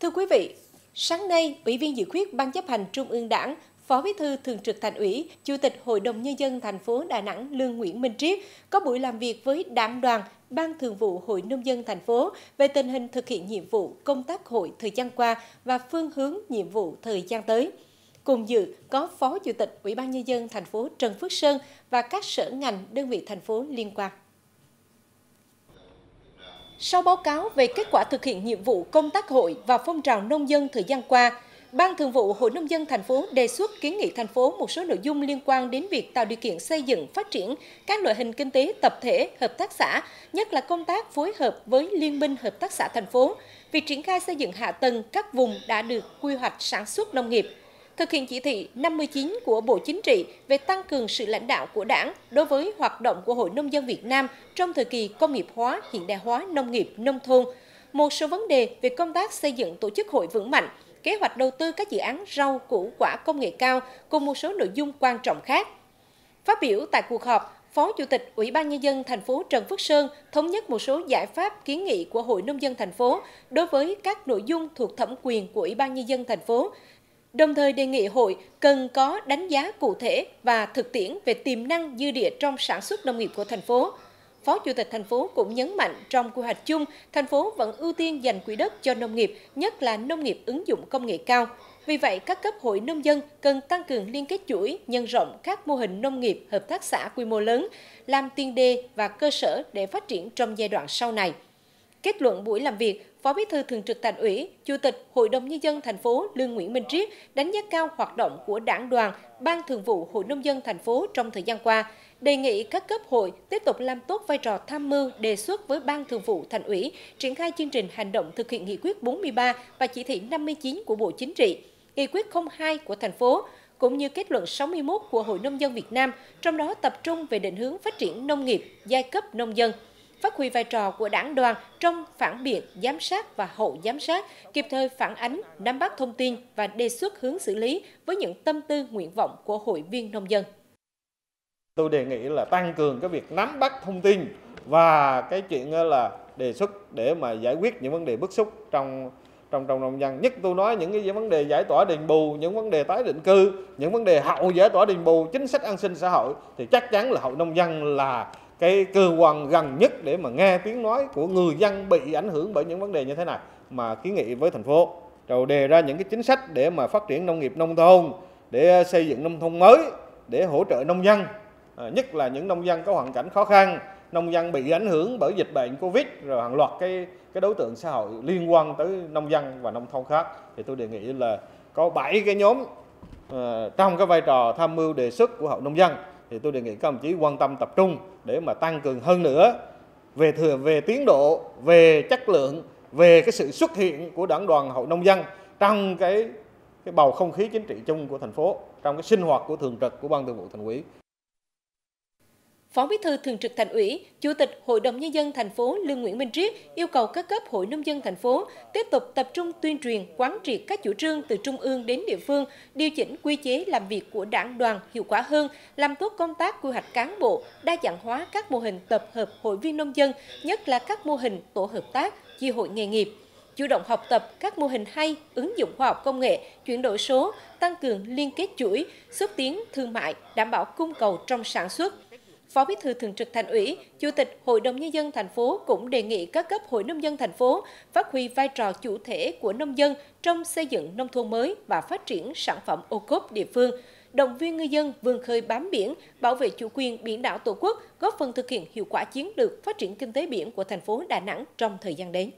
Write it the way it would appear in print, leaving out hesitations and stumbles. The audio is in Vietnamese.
Thưa quý vị, sáng nay, Ủy viên Dự khuyết Ban Chấp hành Trung ương Đảng, Phó Bí thư Thường trực Thành ủy, Chủ tịch Hội đồng Nhân dân thành phố Đà Nẵng Lương Nguyễn Minh Triết có buổi làm việc với Đảng đoàn, Ban Thường vụ Hội Nông dân thành phố về tình hình thực hiện nhiệm vụ công tác hội thời gian qua và phương hướng nhiệm vụ thời gian tới. Cùng dự có Phó Chủ tịch Ủy ban Nhân dân thành phố Trần Phước Sơn và các sở ngành, đơn vị thành phố liên quan. Sau báo cáo về kết quả thực hiện nhiệm vụ công tác hội và phong trào nông dân thời gian qua, Ban Thường vụ Hội Nông dân thành phố đề xuất kiến nghị thành phố một số nội dung liên quan đến việc tạo điều kiện xây dựng, phát triển các loại hình kinh tế tập thể, hợp tác xã, nhất là công tác phối hợp với Liên minh Hợp tác xã thành phố, việc triển khai xây dựng hạ tầng các vùng đã được quy hoạch sản xuất nông nghiệp, thực hiện chỉ thị 59 của Bộ Chính trị về tăng cường sự lãnh đạo của Đảng đối với hoạt động của Hội Nông dân Việt Nam trong thời kỳ công nghiệp hóa, hiện đại hóa nông nghiệp, nông thôn, một số vấn đề về công tác xây dựng tổ chức hội vững mạnh, kế hoạch đầu tư các dự án rau, củ quả công nghệ cao cùng một số nội dung quan trọng khác. Phát biểu tại cuộc họp, Phó Chủ tịch Ủy ban Nhân dân thành phố Trần Phước Sơn thống nhất một số giải pháp kiến nghị của Hội Nông dân thành phố đối với các nội dung thuộc thẩm quyền của Ủy ban Nhân dân thành phố, đồng thời đề nghị hội cần có đánh giá cụ thể và thực tiễn về tiềm năng dư địa trong sản xuất nông nghiệp của thành phố. Phó Chủ tịch thành phố cũng nhấn mạnh trong quy hoạch chung, thành phố vẫn ưu tiên dành quỹ đất cho nông nghiệp, nhất là nông nghiệp ứng dụng công nghệ cao. Vì vậy, các cấp hội nông dân cần tăng cường liên kết chuỗi, nhân rộng các mô hình nông nghiệp hợp tác xã quy mô lớn, làm tiền đề và cơ sở để phát triển trong giai đoạn sau này. Kết luận buổi làm việc, Phó Bí thư Thường trực Thành ủy, Chủ tịch Hội đồng Nhân dân thành phố Lương Nguyễn Minh Triết đánh giá cao hoạt động của Đảng đoàn, Ban Thường vụ Hội Nông dân thành phố trong thời gian qua, đề nghị các cấp hội tiếp tục làm tốt vai trò tham mưu đề xuất với Ban Thường vụ Thành ủy triển khai chương trình hành động thực hiện nghị quyết 43 và chỉ thị 59 của Bộ Chính trị, nghị quyết 02 của thành phố, cũng như kết luận 61 của Hội Nông dân Việt Nam, trong đó tập trung về định hướng phát triển nông nghiệp, giai cấp nông dân, phát huy vai trò của Đảng đoàn trong phản biện, giám sát và hậu giám sát, kịp thời phản ánh, nắm bắt thông tin và đề xuất hướng xử lý với những tâm tư nguyện vọng của hội viên nông dân. Tôi đề nghị là tăng cường cái việc nắm bắt thông tin và cái chuyện là đề xuất để mà giải quyết những vấn đề bức xúc trong nông dân. Nhất tôi nói những cái vấn đề giải tỏa đền bù, những vấn đề tái định cư, những vấn đề hậu giải tỏa đền bù, chính sách an sinh xã hội thì chắc chắn là hội nông dân là cái cơ quan gần nhất để mà nghe tiếng nói của người dân bị ảnh hưởng bởi những vấn đề như thế này mà kiến nghị với thành phố. Rồi đề ra những cái chính sách để mà phát triển nông nghiệp nông thôn, để xây dựng nông thôn mới, để hỗ trợ nông dân, nhất là những nông dân có hoàn cảnh khó khăn, nông dân bị ảnh hưởng bởi dịch bệnh Covid, rồi hàng loạt cái đối tượng xã hội liên quan tới nông dân và nông thôn khác. Thì tôi đề nghị là có 7 cái nhóm trong cái vai trò tham mưu đề xuất của hội nông dân. Thì tôi đề nghị các ông chí quan tâm tập trung để mà tăng cường hơn nữa về tiến độ, về chất lượng, về cái sự xuất hiện của Đảng đoàn hội nông dân trong cái bầu không khí chính trị chung của thành phố, trong cái sinh hoạt của thường trực của Ban Thường vụ Thành ủy. Phó Bí thư Thường trực Thành ủy, Chủ tịch Hội đồng Nhân dân thành phố Lương Nguyễn Minh Triết yêu cầu các cấp hội nông dân thành phố tiếp tục tập trung tuyên truyền, quán triệt các chủ trương từ trung ương đến địa phương, điều chỉnh quy chế làm việc của Đảng đoàn hiệu quả hơn, làm tốt công tác quy hoạch cán bộ, đa dạng hóa các mô hình tập hợp hội viên nông dân, nhất là các mô hình tổ hợp tác, chi hội nghề nghiệp, chủ động học tập các mô hình hay, ứng dụng khoa học công nghệ, chuyển đổi số, tăng cường liên kết chuỗi, xúc tiến thương mại, đảm bảo cung cầu trong sản xuất. Phó Bí thư Thường trực Thành ủy, Chủ tịch Hội đồng Nhân dân thành phố cũng đề nghị các cấp hội nông dân thành phố phát huy vai trò chủ thể của nông dân trong xây dựng nông thôn mới và phát triển sản phẩm OCOP địa phương, động viên ngư dân vươn khơi bám biển, bảo vệ chủ quyền biển đảo Tổ quốc, góp phần thực hiện hiệu quả chiến lược phát triển kinh tế biển của thành phố Đà Nẵng trong thời gian đến.